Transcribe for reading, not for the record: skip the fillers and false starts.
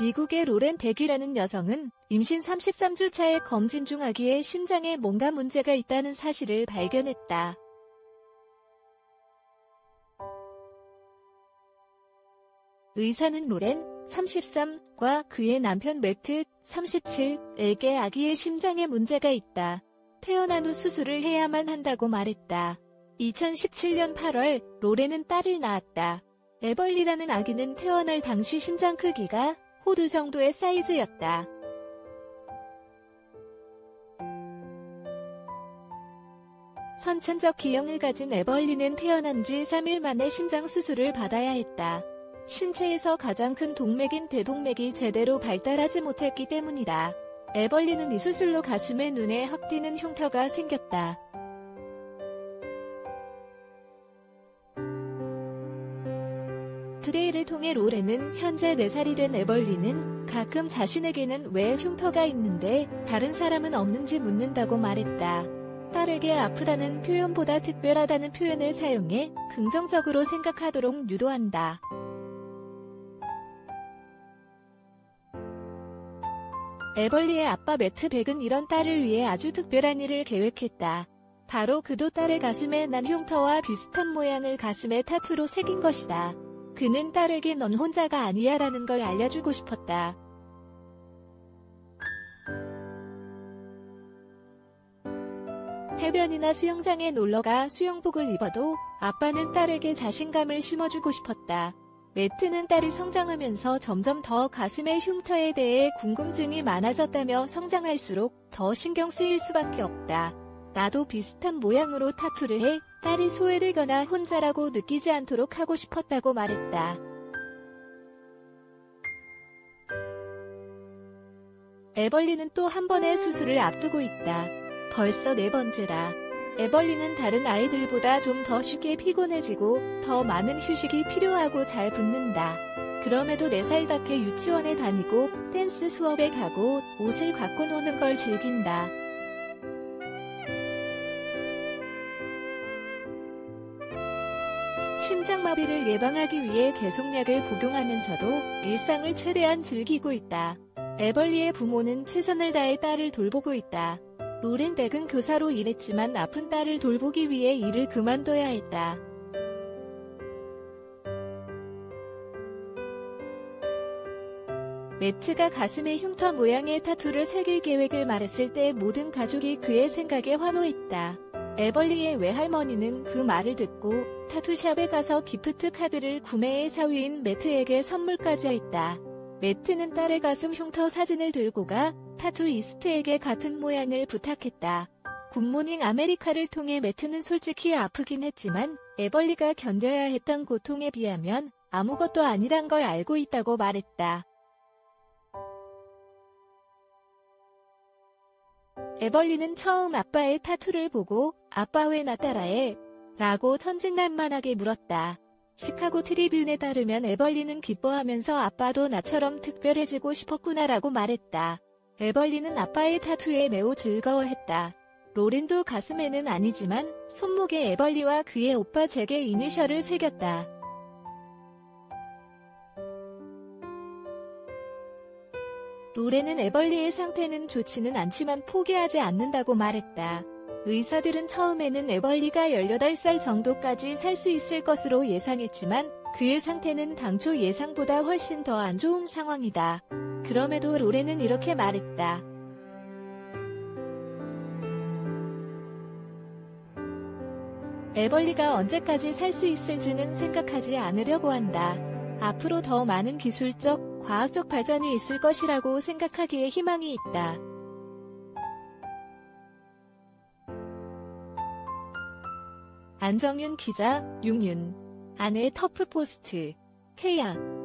미국의 로렌 백이라는 여성은 임신 33주 차에 검진 중 아기의 심장에 뭔가 문제가 있다는 사실을 발견했다. 의사는 로렌 33과 그의 남편 매트 37에게 아기의 심장에 문제가 있다. 태어난 후 수술을 해야만 한다고 말했다. 2017년 8월 로렌은 딸을 낳았다. 에벌리라는 아기는 태어날 당시 심장 크기가 호두 정도의 사이즈였다. 선천적 기형을 가진 에벌리는 태어난 지 3일 만에 심장 수술을 받아야 했다. 신체에서 가장 큰 동맥인 대동맥이 제대로 발달하지 못했기 때문이다. 에벌리는 이 수술로 가슴에 눈에 확 띄는 흉터가 생겼다. 투데이를 통해 로렌은 현재 4살이 된 에벌리는 가끔 자신에게는 왜 흉터가 있는데 다른 사람은 없는지 묻는다고 말했다. 딸에게 아프다는 표현보다 특별하다는 표현을 사용해 긍정적으로 생각하도록 유도한다. 에벌리의 아빠 매트 백은 이런 딸을 위해 아주 특별한 일을 계획했다. 바로 그도 딸의 가슴에 난 흉터와 비슷한 모양을 가슴에 타투로 새긴 것이다. 그는 딸에게 넌 혼자가 아니야 라는 걸 알려주고 싶었다. 해변이나 수영장에 놀러가 수영복을 입어도 아빠는 딸에게 자신감을 심어주고 싶었다. 매트는 딸이 성장하면서 점점 더 가슴의 흉터에 대해 궁금증이 많아졌다며 성장할수록 더 신경 쓰일 수밖에 없다. 나도 비슷한 모양으로 타투를 해 딸이 소외되거나 혼자라고 느끼지 않도록 하고 싶었다고 말했다. 에벌리는 또 한 번의 수술을 앞두고 있다. 벌써 4번째다. 에벌리는 다른 아이들보다 좀 더 쉽게 피곤해지고 더 많은 휴식이 필요하고 잘 붓는다. 그럼에도 4살밖에 유치원에 다니고 댄스 수업에 가고 옷을 갖고 노는 걸 즐긴다. 심장마비를 예방하기 위해 계속약을 복용하면서도 일상을 최대한 즐기고 있다. 에벌리의 부모는 최선을 다해 딸을 돌보고 있다. 로렌 백은 교사로 일했지만 아픈 딸을 돌보기 위해 일을 그만둬야 했다. 매트가 가슴에 흉터 모양의 타투를 새길 계획을 말했을 때 모든 가족이 그의 생각에 환호했다. 에벌리의 외할머니는 그 말을 듣고 타투샵에 가서 기프트 카드를 구매해 사위인 매트에게 선물까지 했다. 매트는 딸의 가슴 흉터 사진을 들고 가 타투이스트에게 같은 모양을 부탁했다. 굿모닝 아메리카를 통해 매트는 솔직히 아프긴 했지만 에벌리가 견뎌야 했던 고통에 비하면 아무것도 아니란 걸 알고 있다고 말했다. 에벌리는 처음 아빠의 타투를 보고 아빠 왜 나 따라해? 라고 천진난만하게 물었다. 시카고 트리뷴에 따르면 에벌리는 기뻐하면서 아빠도 나처럼 특별해지고 싶었구나 라고 말했다. 에벌리는 아빠의 타투에 매우 즐거워했다. 로렌도 가슴에는 아니지만 손목에 에벌리와 그의 오빠 잭의 이니셜을 새겼다. 로렌은 에벌리의 상태는 좋지는 않지만 포기하지 않는다고 말했다. 의사들은 처음에는 에벌리가 18살 정도까지 살 수 있을 것으로 예상했지만 그의 상태는 당초 예상보다 훨씬 더 안 좋은 상황이다. 그럼에도 로렌은 이렇게 말했다. 에벌리가 언제까지 살 수 있을지는 생각하지 않으려고 한다. 앞으로 더 많은 기술적, 과학적 발전이 있을 것이라고 생각하기에 희망이 있다. 안정윤 기자, 용윤. 아내 터프포스트. 케야.